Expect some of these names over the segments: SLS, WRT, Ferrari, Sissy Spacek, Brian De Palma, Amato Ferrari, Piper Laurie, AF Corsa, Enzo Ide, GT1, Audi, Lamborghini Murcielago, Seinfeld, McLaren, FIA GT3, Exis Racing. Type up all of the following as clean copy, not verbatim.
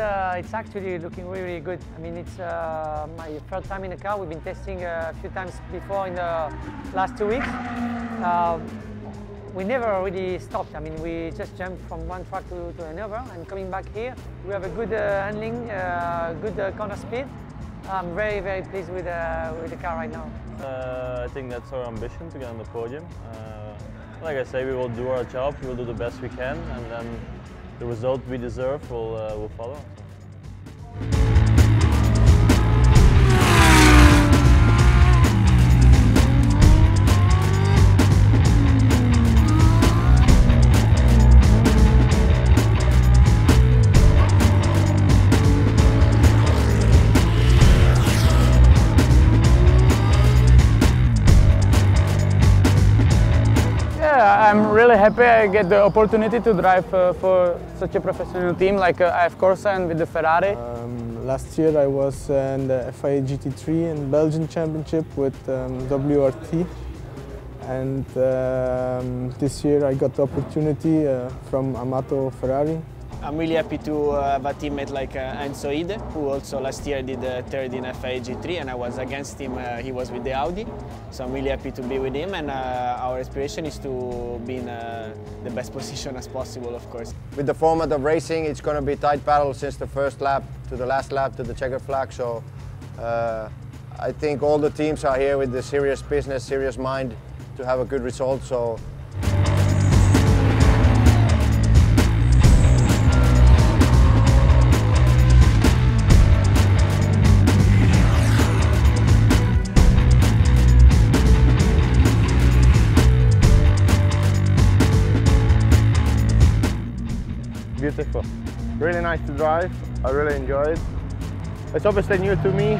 it's actually looking really good. I mean, it's my third time in the car. We've been testing a few times before in the last 2 weeks. We never really stopped. I mean, we just jumped from one track to another, and coming back here, we have a good handling, good corner speed. I'm very, very pleased with the car right now. I think that's our ambition, to get on the podium. Like I say, we will do our job, we will do the best we can, and then the result we deserve will follow. I'm really happy I get the opportunity to drive for such a professional team like AF Corsa and with the Ferrari. Last year I was in the FIA GT3 and Belgian Championship with WRT, and this year I got the opportunity from Amato Ferrari. I'm really happy to have a teammate like Enzo Ide, who also last year did third in FIA GT3, and I was against him. He was with the Audi, so I'm really happy to be with him, and our aspiration is to be in the best position as possible, of course. With the format of racing, it's going to be tight battle since the first lap to the last lap to the checkered flag, so I think all the teams are here with the serious business, serious mind to have a good result. So. Beautiful. Really nice to drive. I really enjoy it. It's obviously new to me,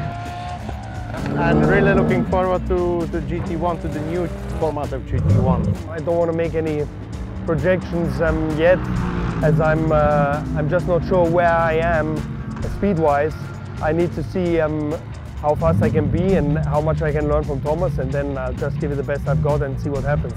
and really looking forward to GT1, to the new format of GT1. I don't want to make any projections yet, as I'm just not sure where I am speed-wise. I need to see how fast I can be and how much I can learn from Thomas, and then I'll just give it the best I've got and see what happens.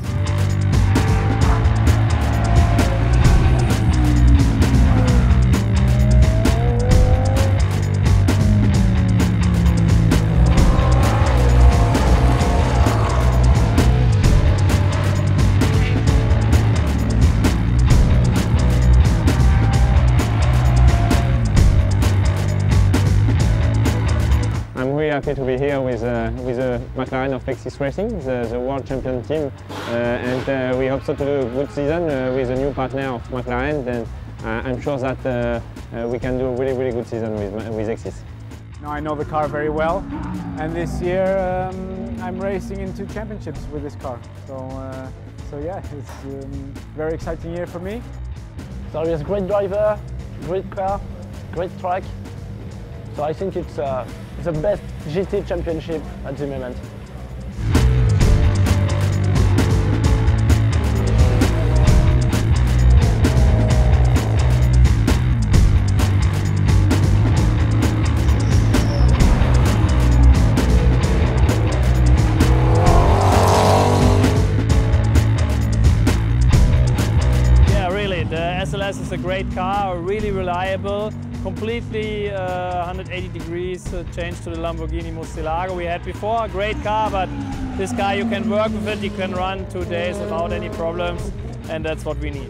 Happy to be here with McLaren of Exis Racing, the world champion team, and we hope so to do a good season with a new partner of McLaren. Then I'm sure that we can do a really, really good season with Exis. Now I know the car very well, and this year I'm racing in 2 championships with this car. So, so yeah, it's a very exciting year for me. So he has great driver, great car, great track. So I think it's the best GT championship at the moment. Yeah, really, the SLS is a great car, really reliable. Completely 180 degrees change to the Lamborghini Murcielago we had before. A great car, but this car, you can work with it, you can run 2 days without any problems, and that's what we need.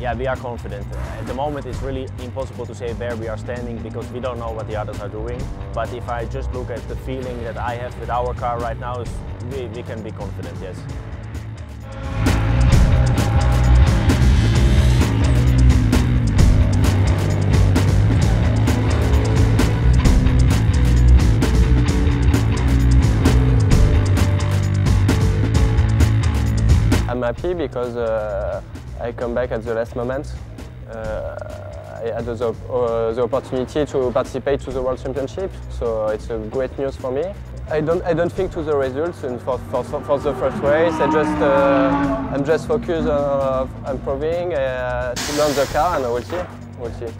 Yeah, we are confident. At the moment it's really impossible to say where we are standing, because we don't know what the others are doing. But if I just look at the feeling that I have with our car right now, we can be confident, yes. I'm happy because I come back at the last moment. I had the opportunity to participate to the World Championship, so it's a great news for me. I don't think to the results and for the first race. I'm just focused on improving to learn the car, and we'll see.